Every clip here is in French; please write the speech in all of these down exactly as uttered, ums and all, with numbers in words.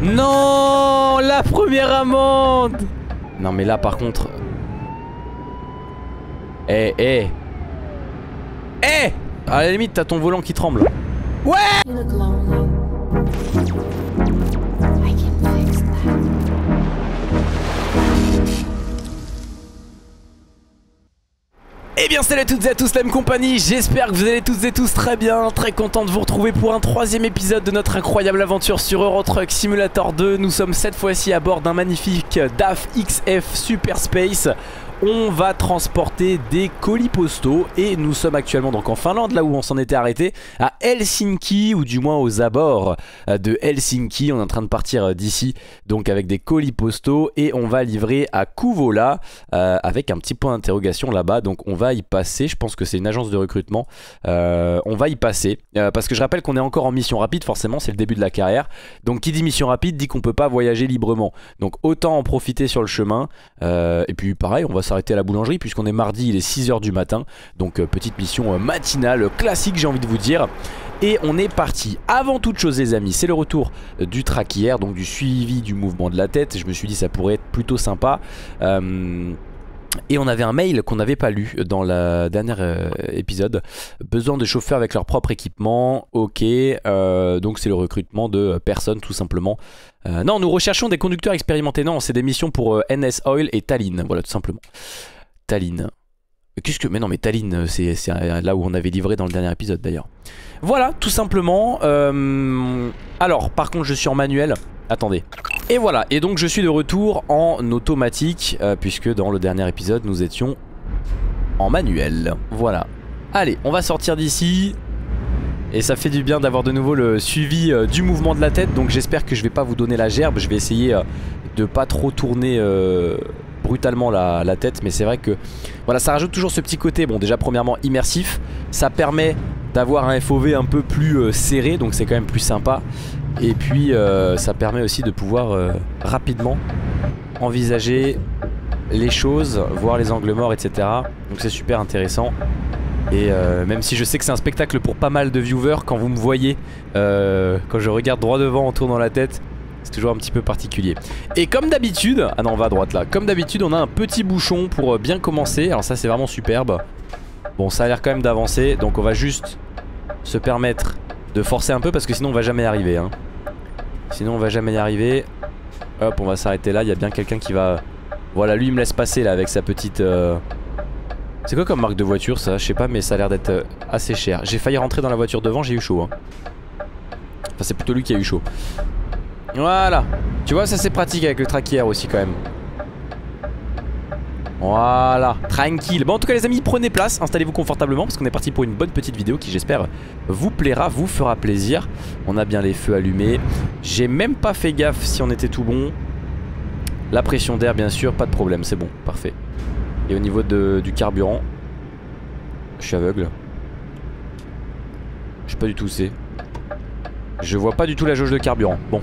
Non, la première amende. Non mais là par contre... Eh, eh Eh à la limite t'as ton volant qui tremble. Ouais. Eh bien salut à toutes et à tous la même compagnie, j'espère que vous allez toutes et tous très bien, très content de vous retrouver pour un troisième épisode de notre incroyable aventure sur Euro Truck Simulator deux. Nous sommes cette fois-ci à bord d'un magnifique D A F X F Super Space. On va transporter des colis postaux et nous sommes actuellement donc en Finlande, là où on s'en était arrêté, à Helsinki, ou du moins aux abords de Helsinki. On est en train de partir d'ici donc avec des colis postaux et on va livrer à Kouvola euh, avec un petit point d'interrogation là-bas. Donc on va y passer, je pense que c'est une agence de recrutement, euh, on va y passer euh, parce que je rappelle qu'on est encore en mission rapide, forcément c'est le début de la carrière. Donc qui dit mission rapide dit qu'on peut pas voyager librement, donc autant en profiter sur le chemin. euh, Et puis pareil, on va s'arrêter à la boulangerie puisqu'on est mardi, il est six heures du matin. Donc euh, petite mission euh, matinale classique, j'ai envie de vous dire. Et on est parti. Avant toute chose les amis, c'est le retour euh, du track hier, donc du suivi du mouvement de la tête. Je me suis dit ça pourrait être plutôt sympa. euh... Et on avait un mail qu'on n'avait pas lu dans la dernière euh, épisode. Besoin de chauffeurs avec leur propre équipement. Ok, euh, donc c'est le recrutement de personnes tout simplement. euh, Non, nous recherchons des conducteurs expérimentés. Non, c'est des missions pour euh, N S Oil et Tallinn. Voilà, tout simplement Tallinn. Qu'est-ce que... Mais non mais Tallinn, c'est là où on avait livré dans le dernier épisode d'ailleurs. Voilà, tout simplement. euh... Alors par contre je suis en manuel. Attendez. Et voilà, et donc je suis de retour en automatique, euh, puisque dans le dernier épisode nous étions en manuel. Voilà. Allez, on va sortir d'ici. Et ça fait du bien d'avoir de nouveau le suivi euh, du mouvement de la tête. Donc j'espère que je vais pas vous donner la gerbe. Je vais essayer euh, de pas trop tourner euh, brutalement la, la tête. Mais c'est vrai que voilà, ça rajoute toujours ce petit côté. Bon, déjà premièrement immersif. Ça permet d'avoir un F O V un peu plus euh, serré. Donc c'est quand même plus sympa. Et puis euh, ça permet aussi de pouvoir euh, rapidement envisager les choses, voir les angles morts, et cetera. Donc c'est super intéressant. Et euh, même si je sais que c'est un spectacle pour pas mal de viewers, quand vous me voyez, euh, quand je regarde droit devant en tournant la tête, c'est toujours un petit peu particulier. Et comme d'habitude, ah non on va à droite là, comme d'habitude on a un petit bouchon pour bien commencer. Alors ça c'est vraiment superbe. Bon, ça a l'air quand même d'avancer, donc on va juste se permettre de forcer un peu parce que sinon on va jamais y arriver hein. Sinon on va jamais y arriver. Hop, on va s'arrêter là, il y a bien quelqu'un qui va... Voilà, lui il me laisse passer là avec sa petite... Euh... C'est quoi comme marque de voiture ça? Je sais pas mais ça a l'air d'être euh, assez cher. J'ai failli rentrer dans la voiture devant, j'ai eu chaud hein. Enfin c'est plutôt lui qui a eu chaud. Voilà. Tu vois ça c'est pratique avec le tracker aussi quand même. Voilà, tranquille. Bon en tout cas les amis, prenez place, installez-vous confortablement parce qu'on est parti pour une bonne petite vidéo qui j'espère vous plaira, vous fera plaisir. On a bien les feux allumés. J'ai même pas fait gaffe si on était tout bon. La pression d'air bien sûr, pas de problème, c'est bon, parfait. Et au niveau de, du carburant, je suis aveugle. Je sais pas du tout où c'est. Je vois pas du tout la jauge de carburant. Bon,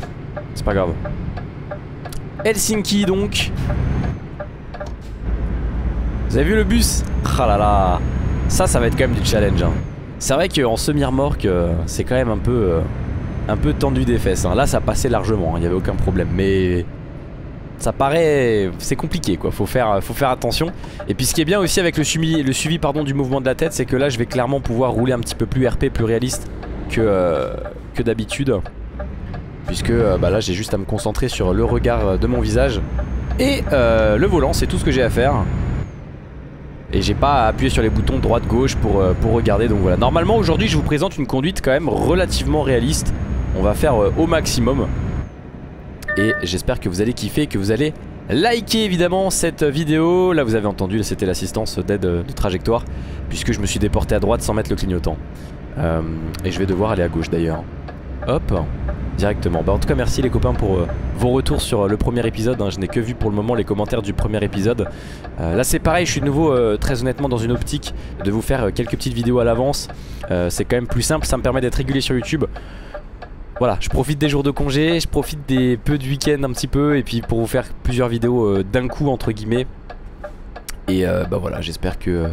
c'est pas grave. Helsinki donc. Vous avez vu le bus? Ah là là. Ça, ça va être quand même du challenge hein. C'est vrai qu'en semi-remorque, euh, c'est quand même un peu euh, un peu tendu des fesses hein. Là, ça passait largement, il hein, n'y avait aucun problème. Mais ça paraît... C'est compliqué quoi, faut faire, faut faire attention. Et puis ce qui est bien aussi avec le suivi, le suivi pardon, du mouvement de la tête, c'est que là, je vais clairement pouvoir rouler un petit peu plus R P, plus réaliste que, euh, que d'habitude. Puisque euh, bah là, j'ai juste à me concentrer sur le regard de mon visage. Et euh, le volant, c'est tout ce que j'ai à faire. Et j'ai pas à appuyer sur les boutons droite-gauche pour, euh, pour regarder. Donc voilà, normalement aujourd'hui je vous présente une conduite quand même relativement réaliste. On va faire euh, au maximum. Et j'espère que vous allez kiffer, que vous allez liker évidemment cette vidéo. Là vous avez entendu, c'était l'assistance d'aide de trajectoire, puisque je me suis déporté à droite sans mettre le clignotant. euh, Et je vais devoir aller à gauche d'ailleurs. Hop, directement. Bah en tout cas merci les copains pour euh, vos retours sur euh, le premier épisode hein. Je n'ai que vu pour le moment les commentaires du premier épisode. euh, Là c'est pareil, je suis de nouveau euh, très honnêtement dans une optique de vous faire euh, quelques petites vidéos à l'avance. euh, C'est quand même plus simple, ça me permet d'être régulier sur YouTube. Voilà, je profite des jours de congé, je profite des peu de week-end un petit peu. Et puis pour vous faire plusieurs vidéos euh, d'un coup entre guillemets. Et euh, bah voilà, j'espère que, euh,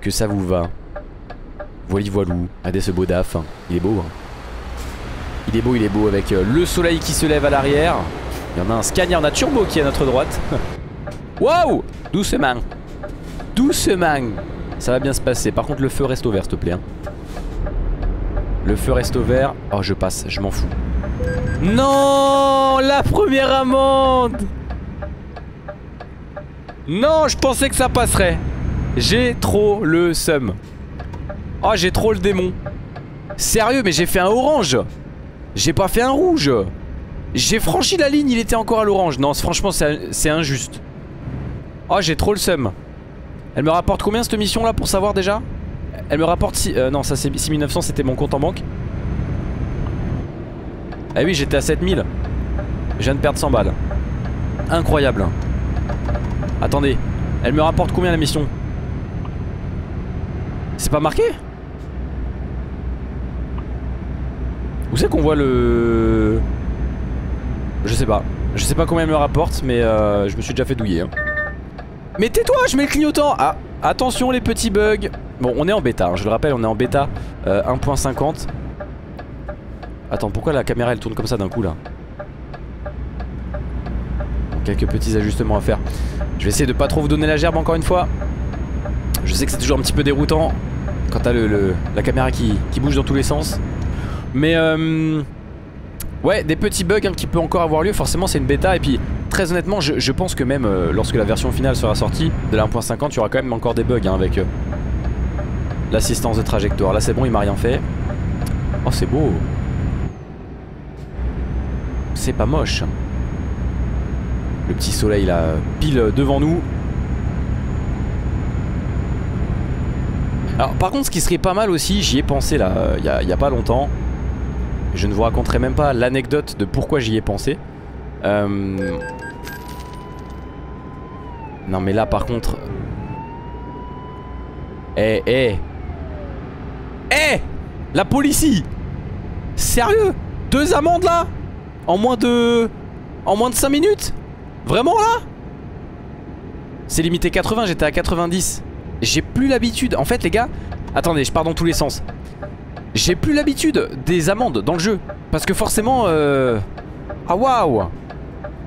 que ça vous va. Voili voilou, regardez ce beau D A F, hein. Il est beau hein. Il est beau, il est beau avec le soleil qui se lève à l'arrière. Il y en a un Scania, on a Turbo qui est à notre droite. Waouh! Doucement. Doucement. Ça va bien se passer. Par contre, le feu reste au vert, s'il te plaît. Hein. Le feu reste au vert. Oh, je passe, je m'en fous. Non! La première amende! Non, je pensais que ça passerait. J'ai trop le seum. Oh, j'ai trop le démon. Sérieux, mais j'ai fait un orange. J'ai pas fait un rouge. J'ai franchi la ligne, il était encore à l'orange. Non, franchement, c'est injuste. Oh, j'ai trop le seum. Elle me rapporte combien cette mission là pour savoir déjà? Elle me rapporte si... Euh, non, ça c'est six mille neuf cents, c'était mon compte en banque. Ah oui, j'étais à sept mille. Je viens de perdre cent balles. Incroyable. Attendez, elle me rapporte combien la mission? C'est pas marqué? Où c'est qu'on voit le... Je sais pas. Je sais pas combien elle me rapporte, mais euh, je me suis déjà fait douiller. Hein. Mais tais-toi, je mets le clignotant. Ah, attention les petits bugs. Bon, on est en bêta, hein. Je le rappelle, on est en bêta euh, un point cinquante. Attends, pourquoi la caméra elle tourne comme ça d'un coup là? Quelques petits ajustements à faire. Je vais essayer de pas trop vous donner la gerbe encore une fois. Je sais que c'est toujours un petit peu déroutant quand t'as le, le, la caméra qui, qui bouge dans tous les sens. Mais euh, ouais, des petits bugs hein, qui peut encore avoir lieu. Forcément c'est une bêta et puis très honnêtement je, je pense que même euh, lorsque la version finale sera sortie de la un point cinquante, il y aura quand même encore des bugs hein, avec euh, l'assistance de trajectoire. Là c'est bon, il m'a rien fait. Oh c'est beau. C'est pas moche. Le petit soleil là, pile devant nous. Alors par contre ce qui serait pas mal aussi, j'y ai pensé là, il y a, y a pas longtemps. Je ne vous raconterai même pas l'anecdote de pourquoi j'y ai pensé. euh... Non mais là par contre... Eh eh Eh la police! Sérieux? Deux amendes là? En moins de... En moins de cinq minutes? Vraiment là? C'est limité quatre-vingts, j'étais à quatre-vingt-dix. J'ai plus l'habitude, en fait les gars. Attendez, je pars dans tous les sens. J'ai plus l'habitude des amendes dans le jeu. Parce que forcément euh... Ah waouh.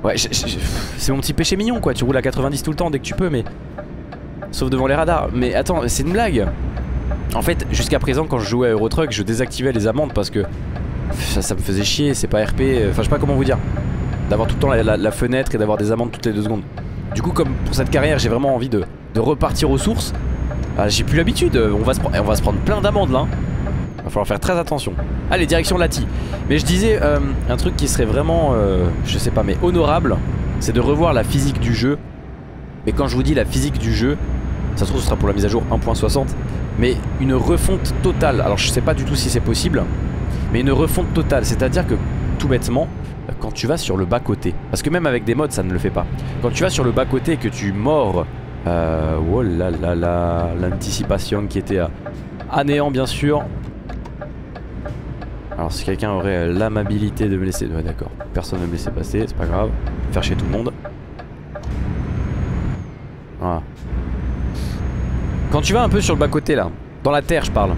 Ouais, c'est mon petit péché mignon quoi. Tu roules à quatre-vingt-dix tout le temps dès que tu peux mais... Sauf devant les radars. Mais attends, c'est une blague. En fait, jusqu'à présent quand je jouais à Euro Truck, je désactivais les amendes parce que ça, ça me faisait chier, c'est pas R P. Enfin je sais pas comment vous dire. D'avoir tout le temps la, la, la fenêtre et d'avoir des amendes toutes les deux secondes. Du coup, comme pour cette carrière, j'ai vraiment envie de, de repartir aux sources. Ah, j'ai plus l'habitude, on, on va se prendre plein d'amendes là. Il va falloir faire très attention. Allez, direction Lati. Mais je disais, euh, un truc qui serait vraiment, euh, je sais pas, mais honorable, c'est de revoir la physique du jeu. Mais quand je vous dis la physique du jeu, ça se trouve, ce sera pour la mise à jour un point soixante. Mais une refonte totale. Alors, je sais pas du tout si c'est possible, mais une refonte totale. C'est-à-dire que, tout bêtement, quand tu vas sur le bas-côté, parce que même avec des mods ça ne le fait pas, quand tu vas sur le bas-côté et que tu mords, euh, oh là là là, l'anticipation qui était à, à néant bien sûr. Alors si quelqu'un aurait l'amabilité de me laisser, ouais d'accord, personne ne me laissait passer, c'est pas grave, faire chier tout le monde. Voilà. Quand tu vas un peu sur le bas-côté là, dans la terre je parle,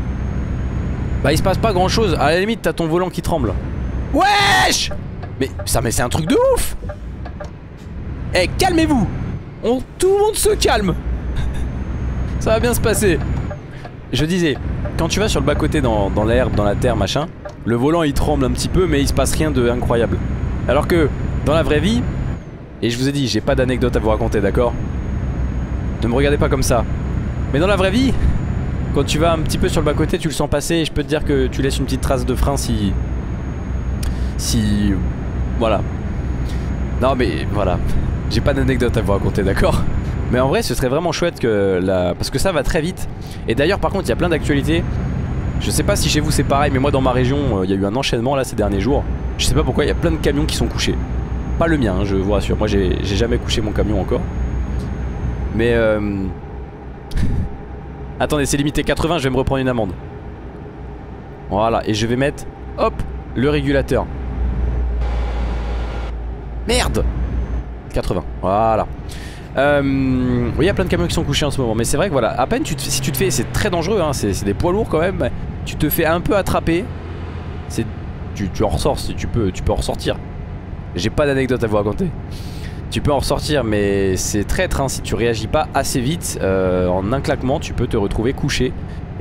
bah il se passe pas grand chose, à la limite t'as ton volant qui tremble. Wesh! Mais ça, mais c'est un truc de ouf! Eh, hey, calmez-vous! Tout le monde se calme! Ça va bien se passer! Je disais, quand tu vas sur le bas-côté dans, dans l'herbe, dans la terre, machin, le volant il tremble un petit peu, mais il se passe rien de incroyable. Alors que dans la vraie vie, et je vous ai dit, j'ai pas d'anecdote à vous raconter, d'accord? Ne me regardez pas comme ça. Mais dans la vraie vie, quand tu vas un petit peu sur le bas-côté, tu le sens passer, et je peux te dire que tu laisses une petite trace de frein si. Si. Voilà. Non mais voilà. J'ai pas d'anecdote à vous raconter, d'accord? Mais en vrai ce serait vraiment chouette que la... Parce que ça va très vite. Et d'ailleurs par contre il y a plein d'actualités. Je sais pas si chez vous c'est pareil, mais moi dans ma région il euh, y a eu un enchaînement là ces derniers jours. Je sais pas pourquoi il y a plein de camions qui sont couchés. Pas le mien hein, je vous rassure. Moi j'ai jamais couché mon camion encore. Mais euh... Attendez, c'est limité quatre-vingts, je vais me reprendre une amende. Voilà, et je vais mettre, hop, le régulateur. Merde, quatre-vingts, voilà. euh, Oui, il y a plein de camions qui sont couchés en ce moment. Mais c'est vrai que voilà, à peine tu te, si tu te fais... C'est très dangereux, hein, c'est des poids lourds quand même. Tu te fais un peu attraper. C'est tu, tu en ressors si tu peux, tu peux en ressortir. J'ai pas d'anecdote à vous raconter. Tu peux en ressortir, mais c'est traître hein, si tu réagis pas assez vite, euh, en un claquement tu peux te retrouver couché.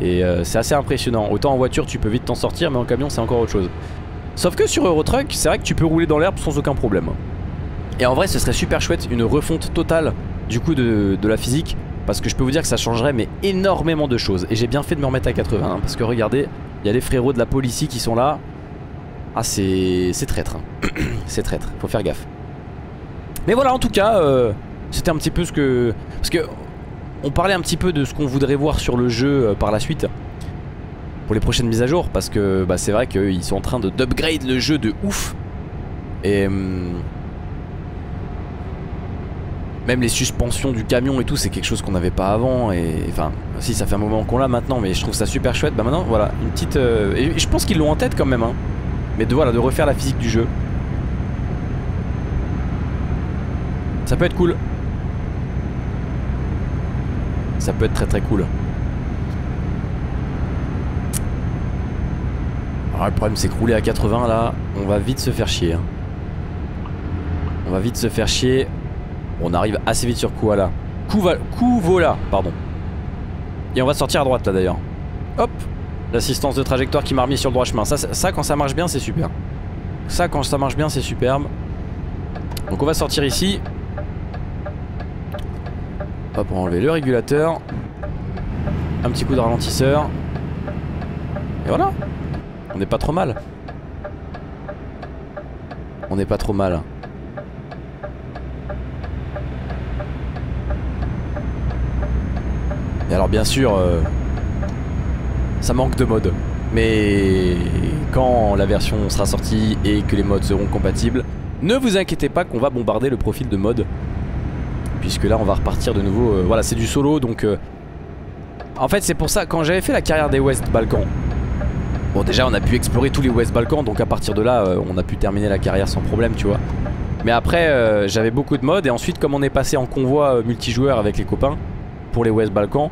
Et euh, c'est assez impressionnant. Autant en voiture tu peux vite t'en sortir, mais en camion c'est encore autre chose. Sauf que sur Euro Truck, c'est vrai que tu peux rouler dans l'herbe sans aucun problème. Et en vrai ce serait super chouette, une refonte totale du coup de, de la physique. Parce que je peux vous dire que ça changerait mais énormément de choses. Et j'ai bien fait de me remettre à quatre-vingts hein, parce que regardez, il y a les frérots de la police ici qui sont là. Ah c'est traître hein. C'est traître, faut faire gaffe. Mais voilà, en tout cas euh, c'était un petit peu ce que... Parce que on parlait un petit peu de ce qu'on voudrait voir sur le jeu euh, par la suite, pour les prochaines mises à jour. Parce que bah, c'est vrai qu'ils sont en train d'upgrade le jeu de ouf. Et... Hum, même les suspensions du camion et tout, c'est quelque chose qu'on n'avait pas avant. Et enfin, si ça fait un moment qu'on l'a maintenant, mais je trouve ça super chouette. Bah maintenant, voilà, une petite. Euh, et je pense qu'ils l'ont en tête quand même, hein. Mais de voilà, de refaire la physique du jeu, ça peut être cool. Ça peut être très très cool. Alors le problème, c'est que rouler à quatre-vingts là, on va vite se faire chier. Hein. On va vite se faire chier. On arrive assez vite sur Kouvola. Kouvola, pardon. Et on va sortir à droite là d'ailleurs. Hop, l'assistance de trajectoire qui m'a remis sur le droit chemin. Ça, ça quand ça marche bien, c'est super. Ça quand ça marche bien, c'est superbe. Donc on va sortir ici. Hop, on va enlever le régulateur. Un petit coup de ralentisseur. Et voilà. On n'est pas trop mal. On n'est pas trop mal. Et alors bien sûr, euh, ça manque de modes, mais quand la version sera sortie et que les modes seront compatibles, ne vous inquiétez pas qu'on va bombarder le profil de modes, puisque là on va repartir de nouveau, euh, voilà c'est du solo donc... Euh, en fait c'est pour ça, quand j'avais fait la carrière des West Balkans, bon déjà on a pu explorer tous les West Balkans donc à partir de là euh, on a pu terminer la carrière sans problème tu vois. Mais après euh, j'avais beaucoup de modes et ensuite comme on est passé en convoi euh, multijoueur avec les copains pour les West Balkans,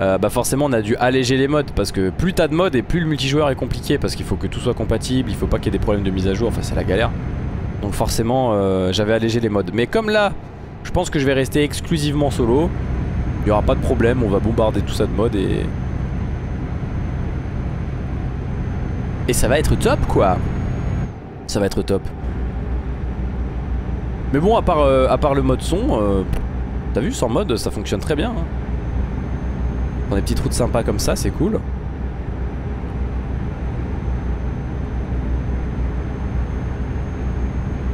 Euh, bah forcément on a dû alléger les modes parce que plus t'as de modes et plus le multijoueur est compliqué parce qu'il faut que tout soit compatible, il faut pas qu'il y ait des problèmes de mise à jour, enfin c'est la galère. Donc forcément euh, j'avais allégé les modes. Mais comme là je pense que je vais rester exclusivement solo, il n'y aura pas de problème, on va bombarder tout ça de modes et... Et ça va être top quoi. Ça va être top. Mais bon à part, euh, à part le mode son, euh, t'as vu sans mode ça fonctionne très bien hein. Des petites routes sympas comme ça, c'est cool.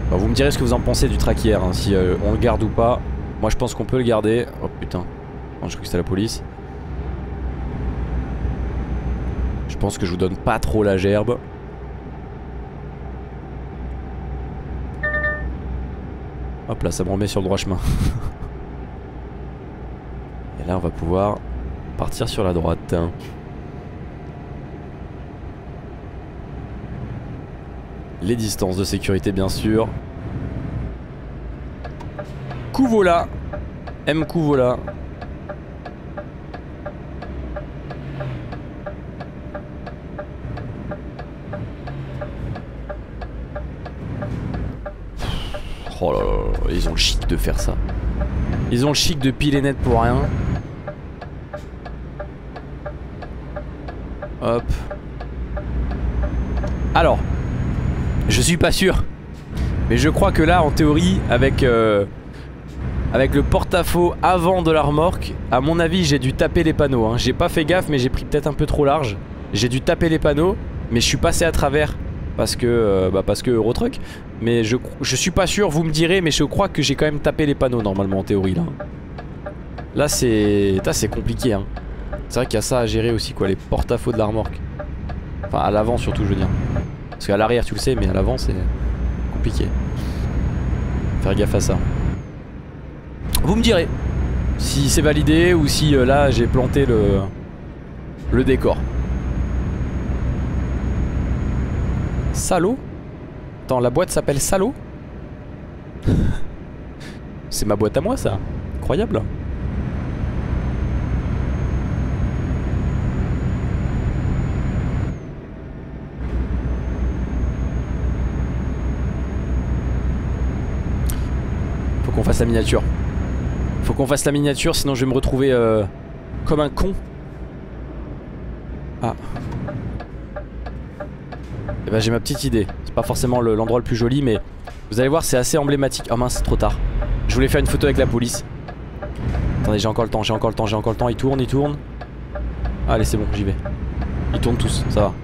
Alors vous me direz ce que vous en pensez du traquière, hein, si euh, on le garde ou pas. Moi je pense qu'on peut le garder. Oh putain, non, je crois que c'était la police. Je pense que je vous donne pas trop la gerbe. Hop là, ça me remet sur le droit chemin. Et là on va pouvoir partir sur la droite. Les distances de sécurité bien sûr. Kouvola, M Kouvola. Oh là là, ils ont le chic de faire ça. Ils ont le chic de piler net pour rien. Hop. Alors, je suis pas sûr, mais je crois que là, en théorie, avec euh, avec le porte-à-faux avant de la remorque, à mon avis, j'ai dû taper les panneaux. Hein. J'ai pas fait gaffe, mais j'ai pris peut-être un peu trop large. J'ai dû taper les panneaux, mais je suis passé à travers parce que euh, bah parce que Euro Truck. Mais je je suis pas sûr. Vous me direz, mais je crois que j'ai quand même tapé les panneaux normalement en théorie là. Là, c'est là, c'est compliqué. Hein. C'est vrai qu'il y a ça à gérer aussi quoi, les porte-à-faux de la remorque. Enfin à l'avant surtout je veux dire. Parce qu'à l'arrière tu le sais mais à l'avant c'est compliqué. Faire gaffe à ça. Vous me direz si c'est validé ou si euh, là j'ai planté le, le décor. Salaud. Attends la boîte s'appelle Salaud. C'est ma boîte à moi ça. Incroyable. qu'on fasse la miniature. Faut qu'on fasse la miniature, sinon je vais me retrouver euh, comme un con. Ah. Et bah j'ai ma petite idée. C'est pas forcément l'endroit le, le plus joli, mais vous allez voir, c'est assez emblématique. Oh mince, c'est trop tard. Je voulais faire une photo avec la police. Attendez, j'ai encore le temps, j'ai encore le temps, j'ai encore le temps. Il tourne, il tourne. Allez, c'est bon, j'y vais. Ils tournent tous, ça va.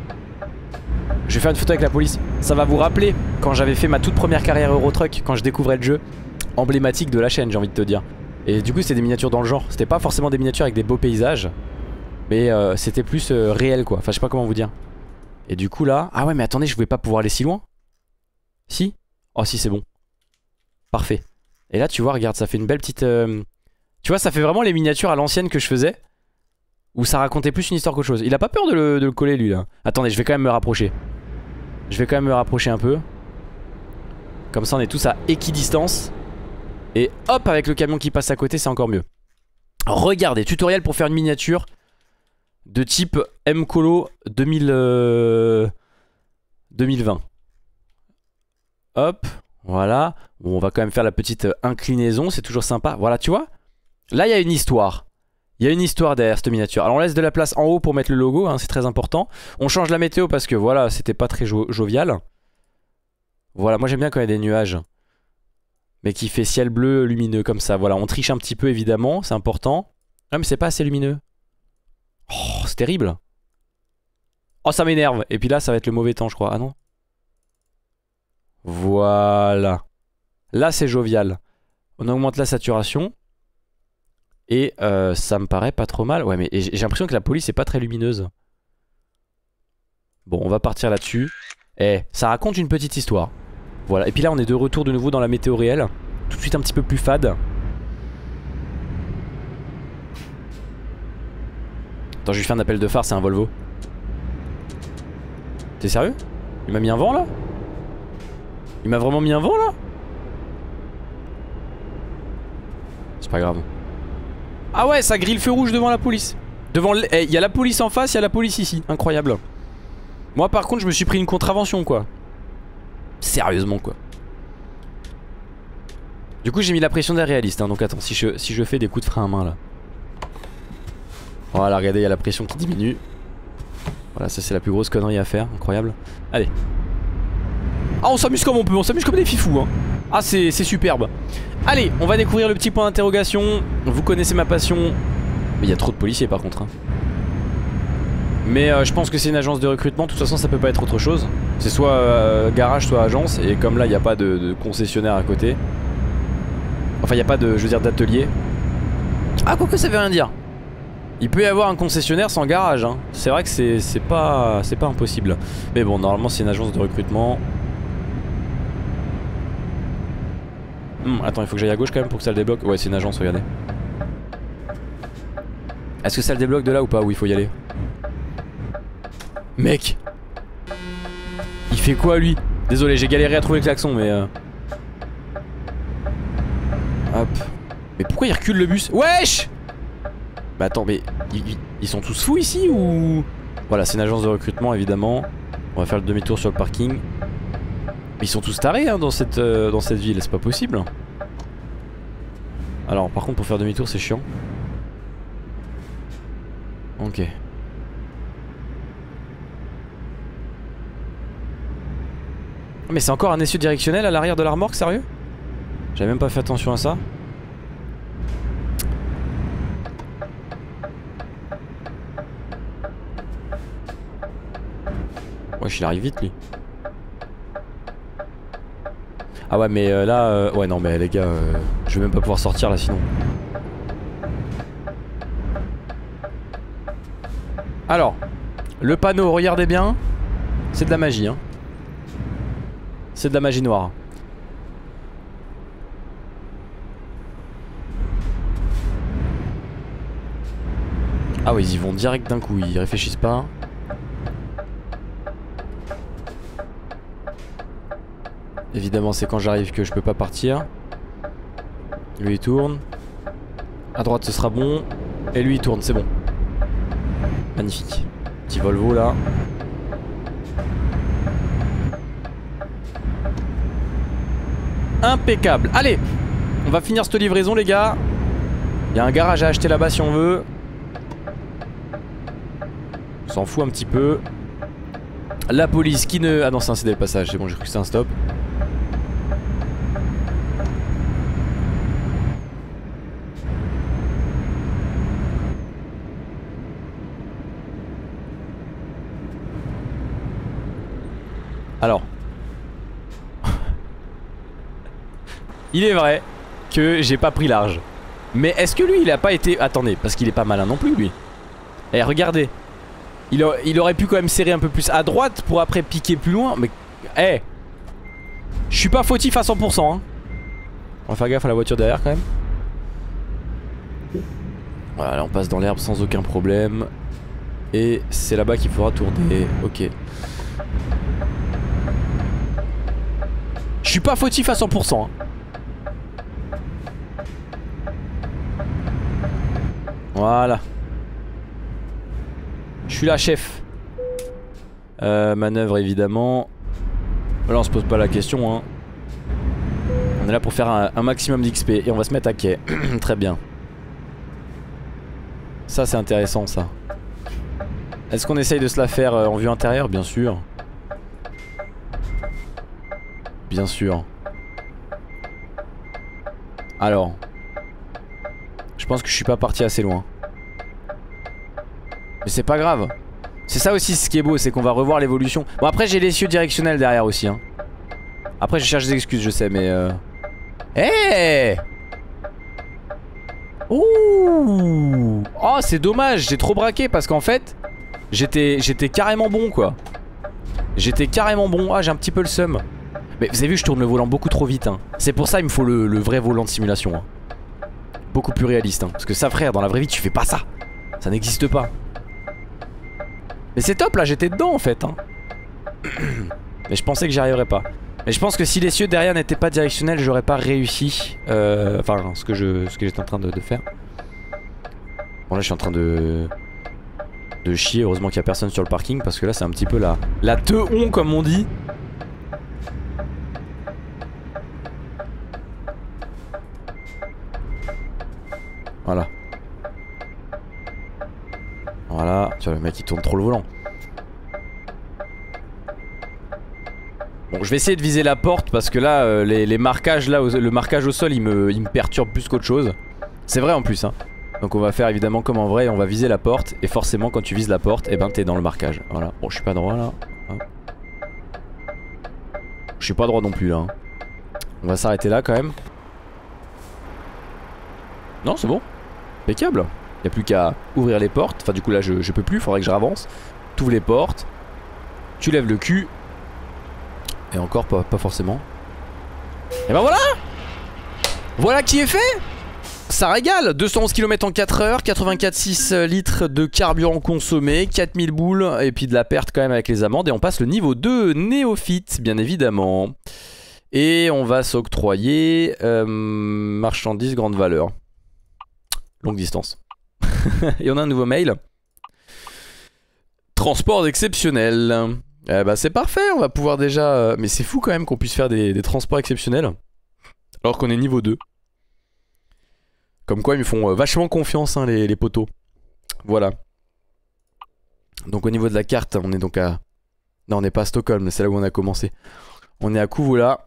Je vais faire une photo avec la police. Ça va vous rappeler quand j'avais fait ma toute première carrière Euro Truck, quand je découvrais le jeu. Emblématique de la chaîne, j'ai envie de te dire. Et du coup, c'était des miniatures dans le genre. C'était pas forcément des miniatures avec des beaux paysages, mais euh, c'était plus euh, réel quoi. Enfin, je sais pas comment vous dire. Et du coup là... Ah ouais, mais attendez, je pouvais pas pouvoir aller si loin. Si. Oh si, c'est bon. Parfait. Et là, tu vois, regarde, ça fait une belle petite... Euh... Tu vois, ça fait vraiment les miniatures à l'ancienne que je faisais, où ça racontait plus une histoire qu'autre chose. Il a pas peur de le, de le coller lui là. Attendez, je vais quand même me rapprocher. Je vais quand même me rapprocher un peu. Comme ça on est tous à équidistance. Et hop, avec le camion qui passe à côté, c'est encore mieux. Regardez, tutoriel pour faire une miniature de type MColo euh, deux mille vingt. Hop, voilà. Bon, on va quand même faire la petite inclinaison, c'est toujours sympa. Voilà, tu vois. Là, il y a une histoire. Il y a une histoire derrière cette miniature. Alors on laisse de la place en haut pour mettre le logo, hein, c'est très important. On change la météo parce que voilà, c'était pas très jo jovial. Voilà, moi j'aime bien quand il y a des nuages. Mais qui fait ciel bleu lumineux comme ça. Voilà, on triche un petit peu évidemment, c'est important. Ah mais c'est pas assez lumineux. Oh, c'est terrible. Oh, ça m'énerve. Et puis là, ça va être le mauvais temps je crois. Ah non. Voilà. Là c'est jovial. On augmente la saturation. Et euh, ça me paraît pas trop mal. Ouais, mais j'ai l'impression que la police est pas très lumineuse. Bon, on va partir là-dessus. Eh, ça raconte une petite histoire. Voilà, et puis là on est de retour de nouveau dans la météo réelle. Tout de suite un petit peu plus fade. Attends, je lui fais un appel de phare, c'est un Volvo. T'es sérieux? Il m'a mis un vent là? Il m'a vraiment mis un vent là? C'est pas grave. Ah ouais, ça grille le feu rouge devant la police. Devant l... Eh, y a la police en face, il y a la police ici. Incroyable. Moi par contre je me suis pris une contravention quoi. Sérieusement quoi. Du coup j'ai mis la pression des réalistes hein. Donc attends, si je, si je fais des coups de frein à main là. Voilà, regardez, il y a la pression qui diminue. Voilà, ça c'est la plus grosse connerie à faire. Incroyable. Allez. Ah, on s'amuse comme on peut, on s'amuse comme des fifous hein. Ah, c'est superbe. Allez, on va découvrir le petit point d'interrogation. Vous connaissez ma passion. Mais il y a trop de policiers par contre hein. Mais euh, je pense que c'est une agence de recrutement. De toute façon ça peut pas être autre chose. C'est soit euh, garage soit agence. Et comme là il n'y a pas de, de concessionnaire à côté. Enfin il n'y a pas de, je veux dire, d'atelier. Ah, quoique ça veut rien dire. Il peut y avoir un concessionnaire sans garage hein. C'est vrai que c'est pas, pas impossible. Mais bon, normalement c'est une agence de recrutement. Hum, attends, il faut que j'aille à gauche quand même pour que ça le débloque. Ouais, c'est une agence, regardez. Est-ce que ça le débloque de là ou pas? Où il faut y aller? Mec, il fait quoi lui? Désolé, j'ai galéré à trouver le klaxon, mais euh... hop. Mais pourquoi il recule le bus? Wesh. Bah attends, mais ils, ils sont tous fous ici ou... Voilà, c'est une agence de recrutement évidemment. On va faire le demi-tour sur le parking. Ils sont tous tarés hein, dans, cette, euh, dans cette ville, c'est pas possible. Alors par contre pour faire demi-tour c'est chiant. Ok. Mais c'est encore un essieu directionnel à l'arrière de la remorque, sérieux? J'avais même pas fait attention à ça. Wesh, il arrive vite lui. Ah ouais, mais euh, là... Euh... Ouais non mais les gars, euh... je vais même pas pouvoir sortir là sinon. Alors, le panneau, regardez bien. C'est de la magie hein. C'est de la magie noire. Ah ouais, ils y vont direct d'un coup, ils réfléchissent pas. Évidemment c'est quand j'arrive que je peux pas partir. Lui il tourne. À droite ce sera bon. Et lui il tourne, c'est bon. Magnifique. Petit Volvo là. Impeccable. Allez, On va finir cette livraison les gars. Il y a un garage à acheter là-bas si on veut. On s'en fout un petit peu. La police qui ne... Ah non c'est un C D de passage, c'est bon, j'ai cru que c'était un stop. Alors, il est vrai que j'ai pas pris large. Mais est-ce que lui il a pas été... Attendez, parce qu'il est pas malin non plus lui. Eh regardez, il, a... il aurait pu quand même serrer un peu plus à droite pour après piquer plus loin. Mais eh, je suis pas fautif à cent pour cent hein. On va faire gaffe à la voiture derrière quand même. Voilà, là on passe dans l'herbe sans aucun problème. Et c'est là-bas qu'il faudra tourner. Ok. Je suis pas fautif à cent pour cent hein. Voilà. Je suis là chef. euh, Manœuvre évidemment. Là on se pose pas la question hein. On est là pour faire un, un maximum d'X P. Et on va se mettre à quai. Très bien. Ça c'est intéressant ça. Est-ce qu'on essaye de se la faire euh, en vue intérieure? Bien sûr. Bien sûr. Alors, je pense que je suis pas parti assez loin. Mais c'est pas grave. C'est ça aussi ce qui est beau, c'est qu'on va revoir l'évolution. Bon après j'ai l'essieu directionnel derrière aussi hein. Après je cherche des excuses je sais mais euh... Hey Ouh Oh c'est dommage, j'ai trop braqué parce qu'en fait J'étais j'étais carrément bon quoi. J'étais carrément bon. Ah j'ai un petit peu le seum. Mais vous avez vu je tourne le volant beaucoup trop vite hein. C'est pour ça il me faut le, le vrai volant de simulation hein. Beaucoup plus réaliste hein. Parce que ça frère dans la vraie vie tu fais pas ça. Ça n'existe pas. Mais c'est top là j'étais dedans en fait hein. Mais je pensais que j'y arriverais pas. Mais je pense que si l'essieu derrière n'était pas directionnel j'aurais pas réussi euh, enfin ce que je, ce que j'étais en train de, de faire. Bon là je suis en train de De chier. Heureusement qu'il y a personne sur le parking. Parce que là c'est un petit peu la La teon comme on dit. Voilà. Voilà. Tu vois le mec il tourne trop le volant. Bon je vais essayer de viser la porte. Parce que là euh, les, les marquages là, le marquage au sol il me, il me perturbe plus qu'autre chose. C'est vrai en plus hein. Donc on va faire évidemment comme en vrai. On va viser la porte. Et forcément quand tu vises la porte et eh ben t'es dans le marquage. Voilà. Bon je suis pas droit là. Je suis pas droit non plus là hein. On va s'arrêter là quand même. Non c'est bon. Impeccable. Il n'y a plus qu'à ouvrir les portes. Enfin du coup là je, je peux plus, il faudrait que je ravance. T'ouvres les portes. Tu lèves le cul. Et encore pas, pas forcément. Et ben voilà. Voilà qui est fait. Ça régale. Deux cent onze kilomètres en quatre heures, quatre-vingt-quatre virgule six litres de carburant consommé, quatre mille boules. Et puis de la perte quand même avec les amendes. Et on passe le niveau deux néophyte bien évidemment. Et on va s'octroyer euh, marchandises grande valeur. Longue distance. Et on a un nouveau mail. Transport exceptionnel. Eh bah c'est parfait, on va pouvoir déjà... Mais c'est fou quand même qu'on puisse faire des, des transports exceptionnels. Alors qu'on est niveau deux. Comme quoi ils me font vachement confiance hein, les, les poteaux. Voilà. Donc au niveau de la carte, on est donc à... Non on n'est pas à Stockholm, c'est là où on a commencé. On est à Kouvola.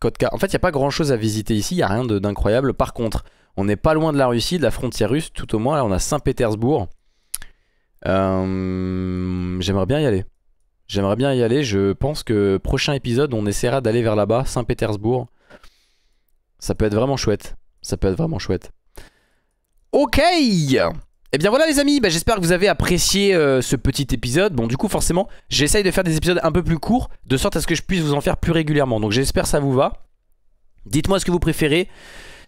Kotka. En fait il n'y a pas grand chose à visiter ici, il n'y a rien d'incroyable. Par contre... On n'est pas loin de la Russie, de la frontière russe, tout au moins. Là, on a Saint-Pétersbourg. Euh, J'aimerais bien y aller. J'aimerais bien y aller. Je pense que prochain épisode, on essaiera d'aller vers là-bas, Saint-Pétersbourg. Ça peut être vraiment chouette. Ça peut être vraiment chouette. Ok! Et eh bien voilà les amis, bah, j'espère que vous avez apprécié euh, ce petit épisode. Bon du coup forcément, j'essaye de faire des épisodes un peu plus courts, de sorte à ce que je puisse vous en faire plus régulièrement. Donc j'espère que ça vous va. Dites-moi ce que vous préférez.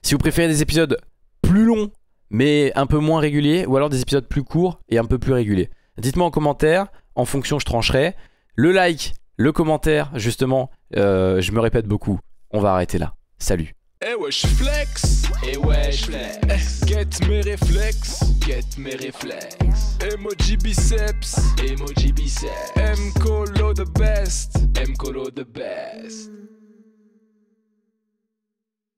Si vous préférez des épisodes plus longs mais un peu moins réguliers, ou alors des épisodes plus courts et un peu plus réguliers. Dites-moi en commentaire, en fonction je trancherai. Le like, le commentaire, justement, euh, je me répète beaucoup. On va arrêter là. Salut. Eh ouais je flex, eh ouais je flex, get mes réflexes, get mes réflexes, emoji biceps, emoji biceps, MColo the best, MColo the best.